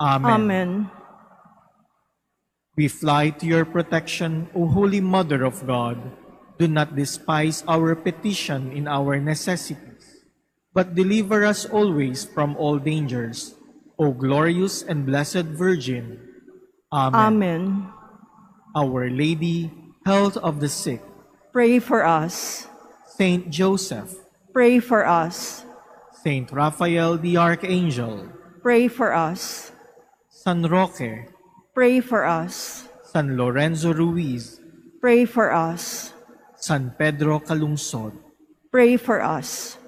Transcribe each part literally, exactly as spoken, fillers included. Amen. Amen. We fly to your protection, O Holy Mother of God. Do not despise our petition in our necessities, but deliver us always from all dangers, O glorious and blessed Virgin. Amen. Amen. Our Lady, health of the sick, pray for us. Saint Joseph, pray for us. Saint Raphael the Archangel, pray for us. San Roque, pray for us. San Lorenzo Ruiz, pray for us. San Pedro Calungsod, pray for us.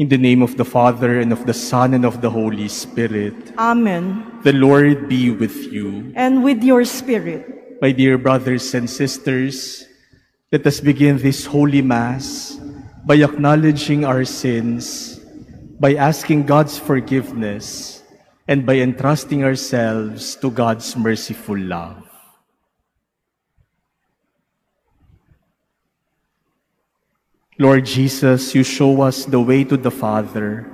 In the name of the Father, and of the Son, and of the Holy Spirit. Amen. The Lord be with you. And with your spirit. My dear brothers and sisters, let us begin this Holy Mass by acknowledging our sins, by asking God's forgiveness, and by entrusting ourselves to God's merciful love. Lord Jesus, you show us the way to the Father.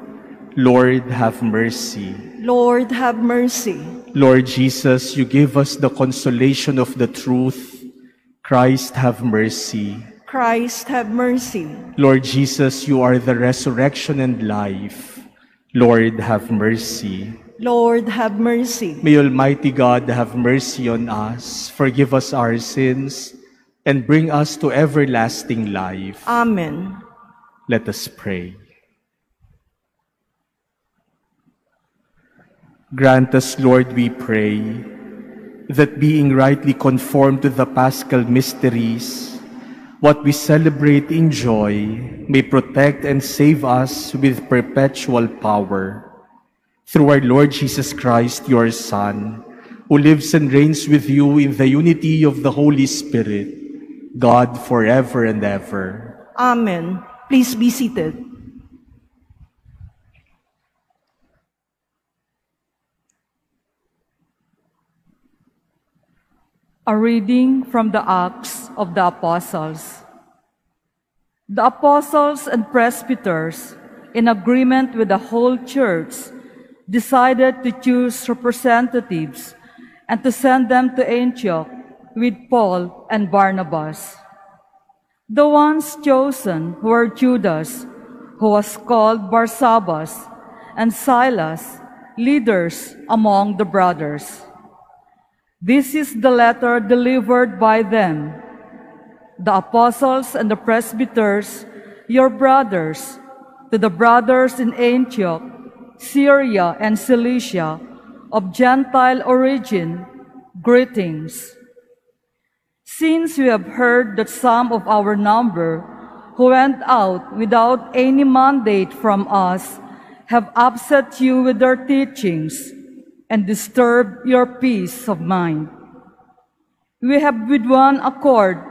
Lord, have mercy. Lord, have mercy. Lord Jesus, you give us the consolation of the truth. Christ, have mercy. Christ, have mercy. Lord Jesus, you are the resurrection and life. Lord, have mercy. Lord, have mercy. May Almighty God have mercy on us, forgive us our sins, and bring us to everlasting life. Amen. Let us pray. Grant us, Lord, we pray, that being rightly conformed to the Paschal mysteries, what we celebrate in joy may protect and save us with perpetual power. Through our Lord Jesus Christ, your Son, who lives and reigns with you in the unity of the Holy Spirit, God forever and ever. Amen. Please be seated. A reading from the Acts of the Apostles. The apostles and presbyters, in agreement with the whole church, decided to choose representatives and to send them to Antioch with Paul and Barnabas. The ones chosen were Judas, who was called Barsabbas, and Silas, leaders among the brothers. This is the letter delivered by them. The apostles and the presbyters, your brothers, to the brothers in Antioch, Syria, and Cilicia, of Gentile origin, greetings. Since we have heard that some of our number who went out without any mandate from us have upset you with their teachings and disturb your peace of mind, we have with one accord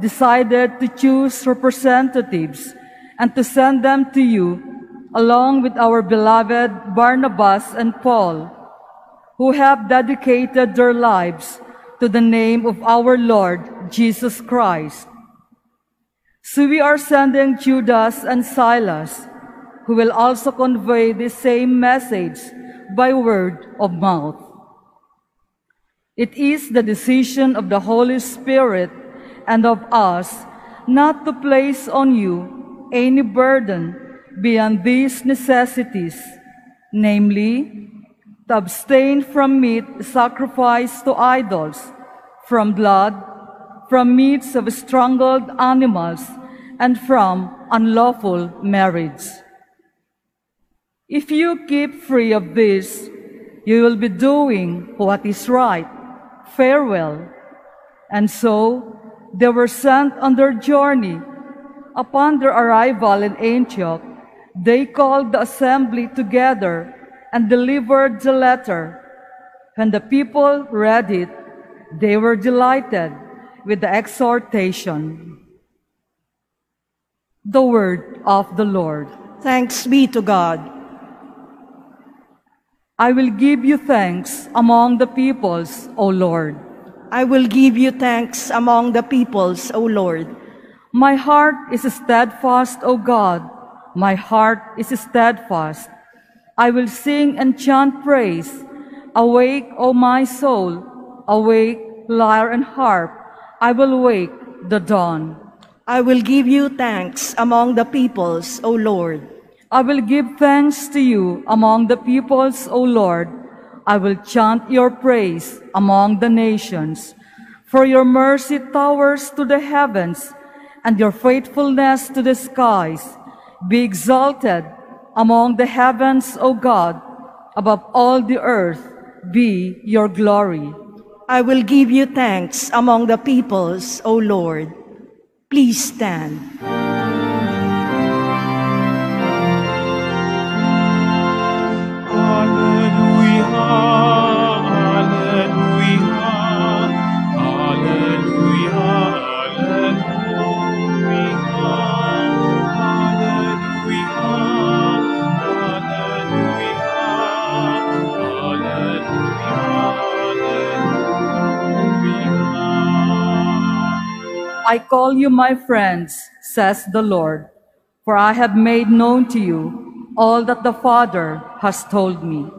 decided to choose representatives and to send them to you, along with our beloved Barnabas and Paul, who have dedicated their lives to the name of our Lord Jesus Christ. So we are sending Judas and Silas, who will also convey the same message by word of mouth. It is the decision of the Holy Spirit and of us not to place on you any burden beyond these necessities, namely, to abstain from meat sacrificed to idols, from blood, from meats of strangled animals, and from unlawful marriage. If you keep free of this, you will be doing what is right. Farewell. And so they were sent on their journey. Upon their arrival in Antioch, they called the assembly together and delivered the letter. When the people read it, they were delighted with the exhortation. The word of the Lord. Thanks be to God. I will give you thanks among the peoples, O Lord. I will give you thanks among the peoples, O Lord. My heart is steadfast, O God. My heart is steadfast. I will sing and chant praise. Awake, O my soul. Awake, lyre and harp. I will wake the dawn. I will give you thanks among the peoples, O Lord. I will give thanks to you among the peoples, O Lord. I will chant your praise among the nations. For your mercy towers to the heavens, and your faithfulness to the skies. Be exalted among the heavens, O God. Above all the earth, be your glory. I will give you thanks among the peoples, O Lord. Please stand. I call you my friends, says the Lord, for I have made known to you all that the Father has told me.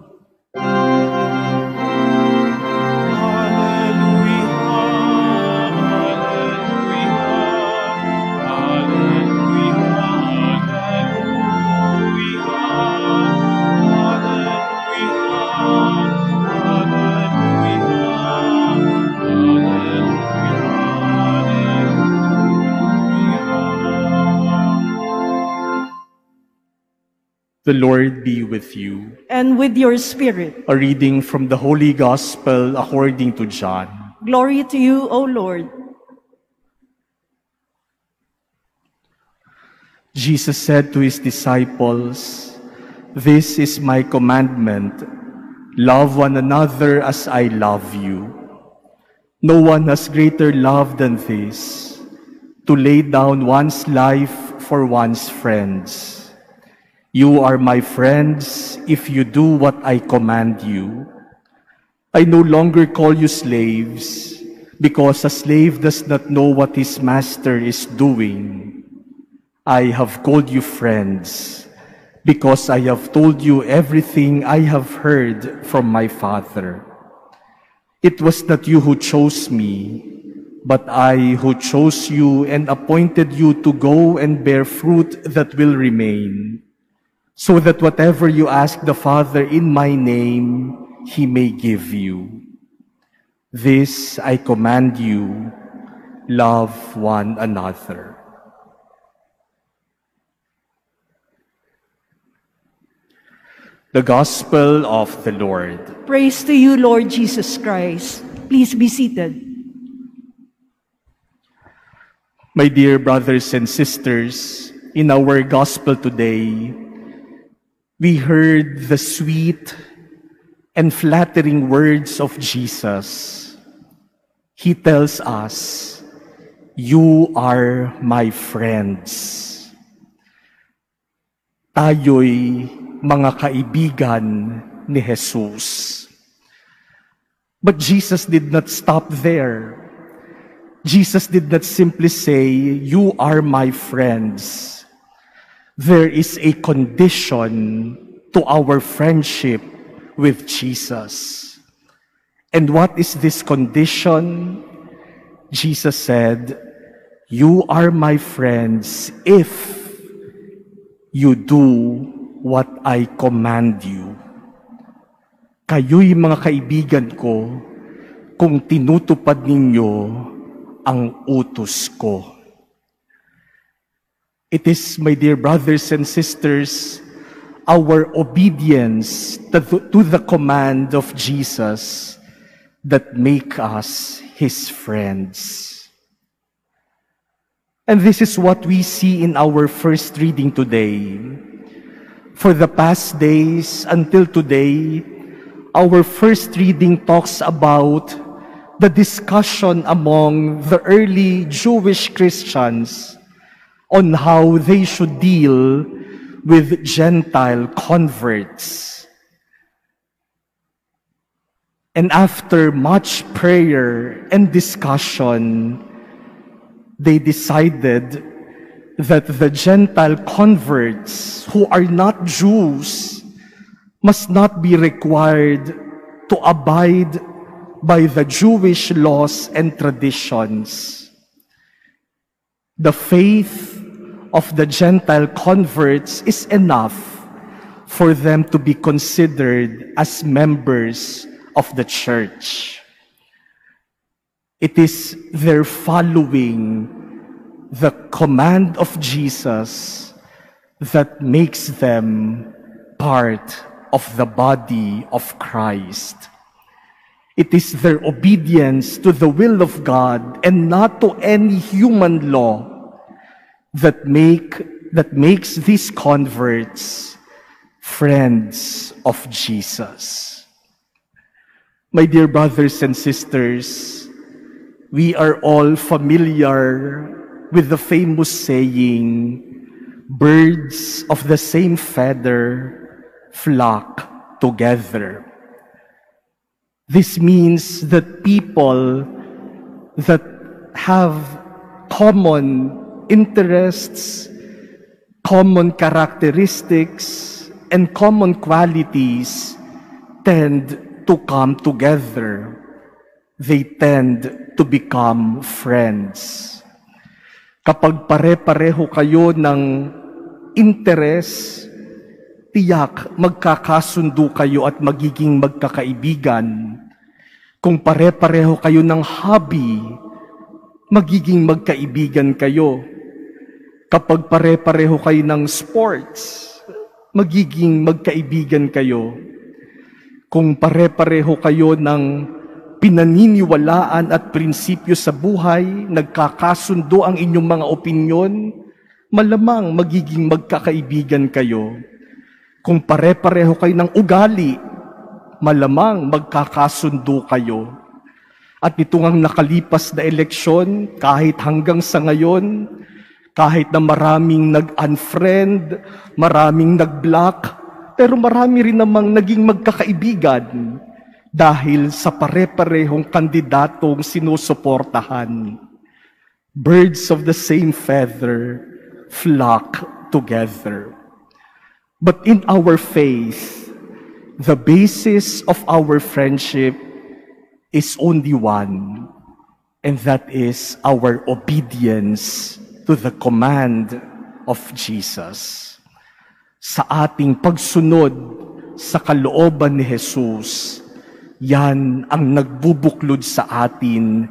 The Lord be with you. And with your spirit. A reading from the Holy Gospel according to John. Glory to you, O Lord. Jesus said to his disciples, "This is my commandment, love one another as I love you. No one has greater love than this, to lay down one's life for one's friends. You are my friends if you do what I command you. I no longer call you slaves, because a slave does not know what his master is doing. I have called you friends, because I have told you everything I have heard from my Father. It was not you who chose me, but I who chose you and appointed you to go and bear fruit that will remain, so that whatever you ask the Father in my name, he may give you. This I command you, love one another." The Gospel of the Lord. Praise to you, Lord Jesus Christ. Please be seated. My dear brothers and sisters, in our Gospel today, we heard the sweet and flattering words of Jesus. He tells us, "You are my friends." Tayo'y mga kaibigan ni Jesus. But Jesus did not stop there. Jesus did not simply say, "You are my friends." There is a condition to our friendship with Jesus. And what is this condition? Jesus said, "You are my friends if you do what I command you." Kayo'y mga kaibigan ko kung tinutupad ninyo ang utos ko. It is, my dear brothers and sisters, our obedience to the, to the command of Jesus that make us his friends. And this is what we see in our first reading today. For the past days until today, our first reading talks about the discussion among the early Jewish Christians on how they should deal with Gentile converts. And after much prayer and discussion, they decided that the Gentile converts who are not Jews must not be required to abide by the Jewish laws and traditions. The faith of the Gentile converts is enough for them to be considered as members of the church. It is their following the command of Jesus that makes them part of the body of Christ. It is their obedience to the will of God and not to any human law that make that makes these converts friends of Jesus. My dear brothers and sisters, we are all familiar with the famous saying, "Birds of the same feather flock together." This means that people that have common interests, common characteristics, and common qualities tend to come together. They tend to become friends. Kapag pare-pareho kayo ng interes, tiyak magkakasundo kayo at magiging magkakaibigan. Kung pare-pareho kayo ng hobby, magiging magkaibigan kayo. Kapag pare-pareho kayo ng sports, magiging magkaibigan kayo. Kung pare-pareho kayo ng pinaniniwalaan at prinsipyo sa buhay, nagkakasundo ang inyong mga opinyon, malamang magiging magkakaibigan kayo. Kung pare-pareho kayo ng ugali, malamang magkakasundo kayo. At nitong ang nakalipas na eleksyon, kahit hanggang sa ngayon, kahit na maraming nag-unfriend, maraming nag-block, pero marami rin namang naging magkakaibigan dahil sa pare-parehong kandidatong sinusuportahan. Birds of the same feather flock together. But in our faith, the basis of our friendship is only one, and that is our obedience to the command of Jesus. Sa ating pagsunod sa kalooban ni Jesus, yan ang nagbubuklod sa atin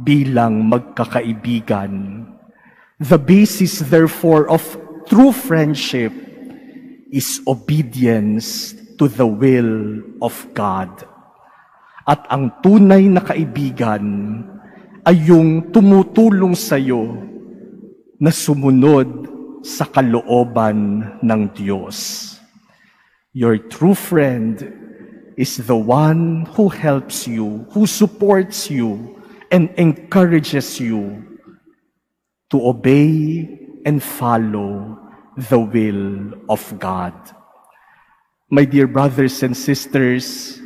bilang magkakaibigan. The basis, therefore, of true friendship is obedience to the will of God. At ang tunay na kaibigan ay yung tumutulong sa iyo na sumunod sa kalooban ng Diyos. Your true friend is the one who helps you, who supports you, and encourages you to obey and follow the will of God. My dear brothers and sisters,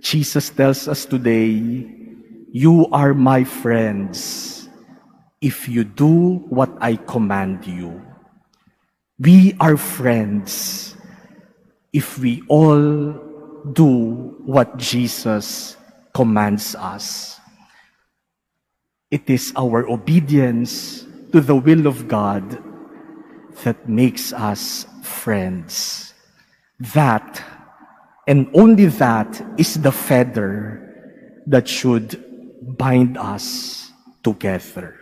Jesus tells us today, "You are my friends if you do what I command you." We are friends if we all do what Jesus commands us. It is our obedience to the will of God that makes us friends. That, and only that, is the feather that should bind us together.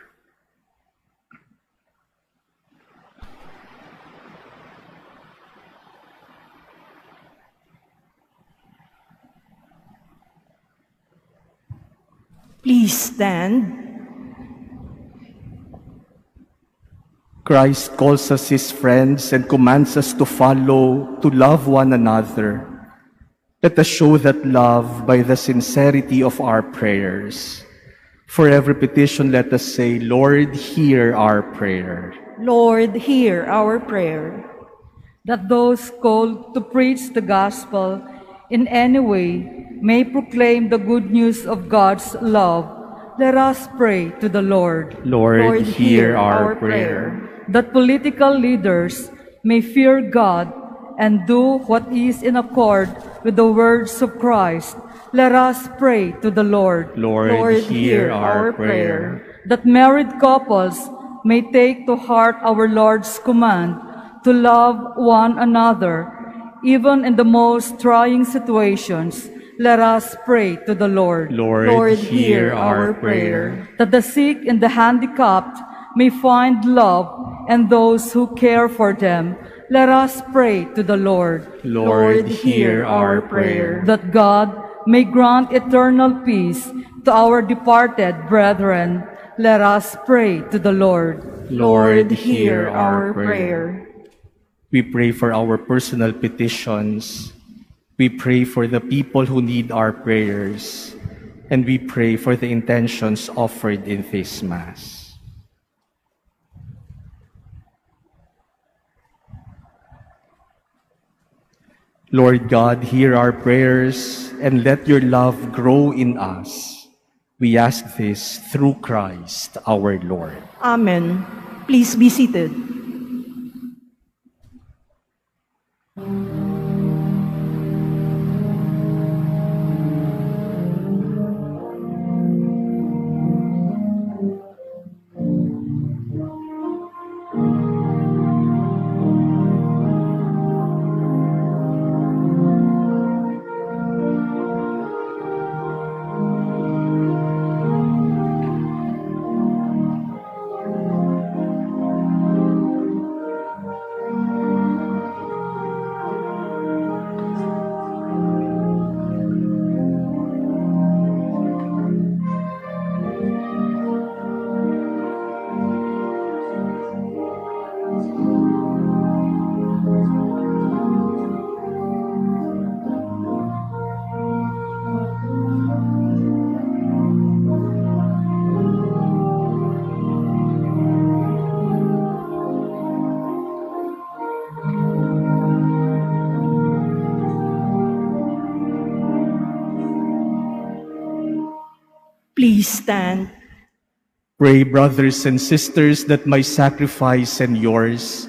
Please stand. Christ calls us his friends and commands us to follow, to love one another. Let us show that love by the sincerity of our prayers. For every petition, let us say, "Lord, hear our prayer." Lord, hear our prayer. That those called to preach the gospel in any way may proclaim the good news of God's love. Let us pray to the Lord. Lord, Lord hear, hear our, our prayer. prayer. That political leaders may fear God and do what is in accord with the words of Christ. Let us pray to the Lord. Lord, Lord hear, hear our, our prayer. prayer. That married couples may take to heart our Lord's command to love one another, even in the most trying situations. Let us pray to the Lord. Lord, Lord hear, hear our prayer. prayer. That the sick and the handicapped may find love, and those who care for them. Let us pray to the Lord. Lord, Lord hear, hear our prayer. prayer. That God may grant eternal peace to our departed brethren. Let us pray to the Lord. Lord, Lord hear, hear our prayer. prayer. We pray for our personal petitions. We pray for the people who need our prayers, and we pray for the intentions offered in this Mass. Lord God, hear our prayers, and let your love grow in us. We ask this through Christ our Lord. Amen. Please be seated. Please stand. Pray, brothers and sisters, that my sacrifice and yours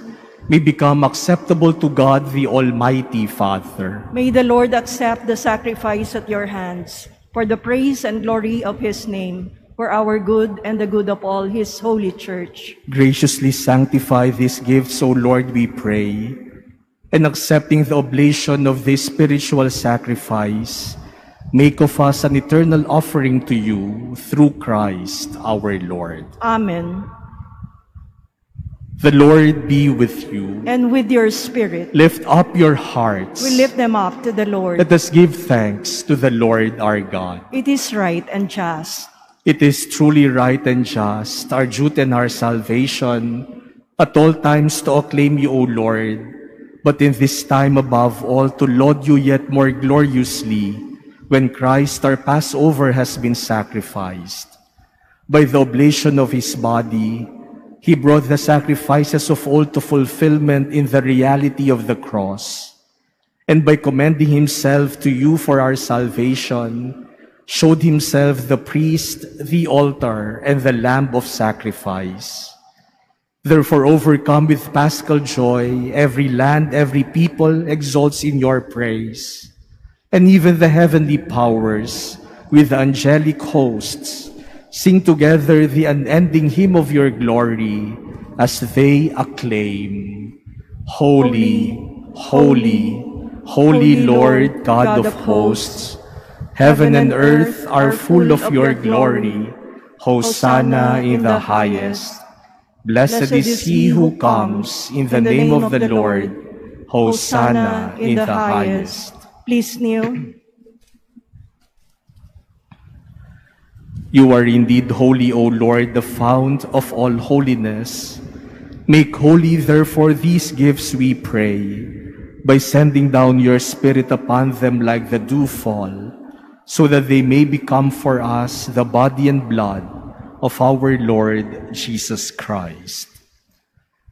may become acceptable to God, the Almighty Father. May the Lord accept the sacrifice at your hands for the praise and glory of his name, for our good and the good of all his holy church. Graciously sanctify these gifts, O Lord, we pray, and accepting the oblation of this spiritual sacrifice, make of us an eternal offering to you through Christ our Lord. Amen. The Lord be with you. And with your spirit. Lift up your hearts. We lift them up to the Lord. Let us give thanks to the Lord our God. It is right and just. It is truly right and just, our duty and our salvation, at all times to acclaim you, O Lord, but in this time above all to laud you yet more gloriously, when Christ our Passover has been sacrificed. By the oblation of his body, he brought the sacrifices of all to fulfillment in the reality of the cross. And by commending himself to you for our salvation, showed himself the priest, the altar, and the lamb of sacrifice. Therefore, overcome with paschal joy, every land, every people exalts in your praise. And even the heavenly powers, with the angelic hosts, sing together the unending hymn of your glory as they acclaim, Holy, holy, holy Lord God of hosts, heaven and earth are full of your glory. Hosanna in the highest. Blessed is he who comes in the name of the Lord. Hosanna in the highest. Please kneel. You are indeed holy, O Lord, the fount of all holiness. Make holy, therefore, these gifts, we pray, by sending down your Spirit upon them like the dewfall, so that they may become for us the body and blood of our Lord Jesus Christ.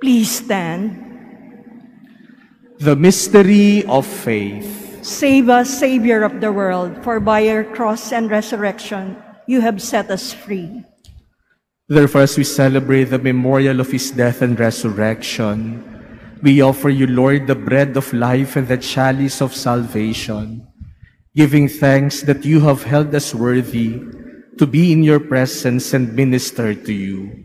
Please stand. The mystery of faith. Save us, Savior of the world, for by your cross and resurrection you have set us free. Therefore, as we celebrate the memorial of his death and resurrection, we offer you, Lord, the bread of life and the chalice of salvation, giving thanks that you have held us worthy to be in your presence and minister to you.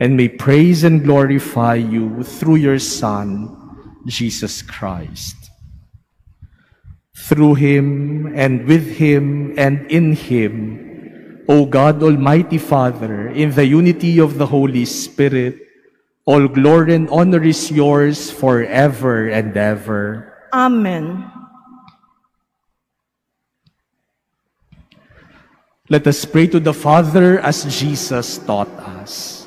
and may praise and glorify you through your Son, Jesus Christ. Through him, and with him, and in him, O God, Almighty Father, in the unity of the Holy Spirit, all glory and honor is yours forever and ever. Amen. Let us pray to the Father as Jesus taught us.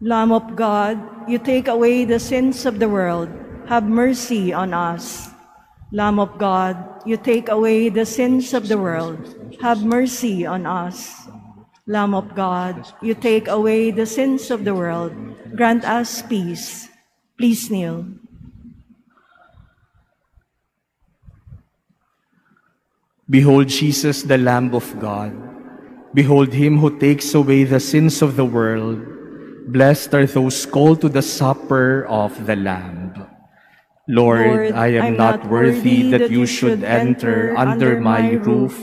Lamb of God, you take away the sins of the world, have mercy on us. Lamb of God, you take away the sins of the world, have mercy on us. Lamb of God, you take away the sins of the world, grant us peace. Please kneel. Behold Jesus, the Lamb of God. Behold him who takes away the sins of the world. Blessed are those called to the supper of the Lamb. Lord, Lord, I am, I am not worthy that you should enter under my roof,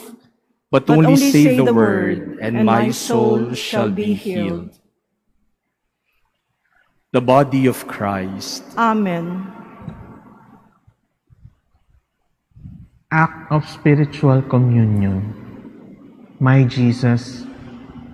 but only say the word, and my soul shall be healed. The body of Christ. Amen. Act of spiritual communion. My Jesus,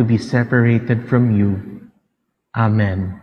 to be separated from you. Amen.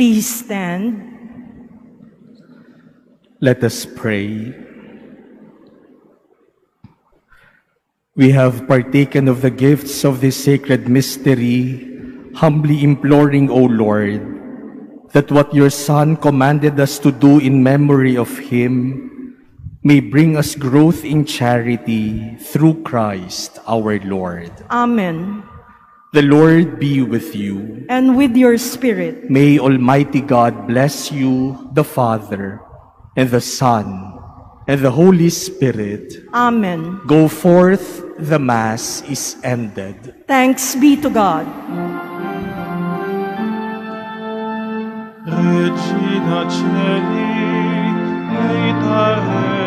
Please stand. Let us pray. We have partaken of the gifts of this sacred mystery, humbly imploring, O Lord, that what your Son commanded us to do in memory of him may bring us growth in charity through Christ our Lord. Amen. The Lord be with you. And with your spirit. May Almighty God bless you, the Father, and the Son, and the Holy Spirit. Amen. Go forth, the Mass is ended. Thanks be to God. Regina Celi,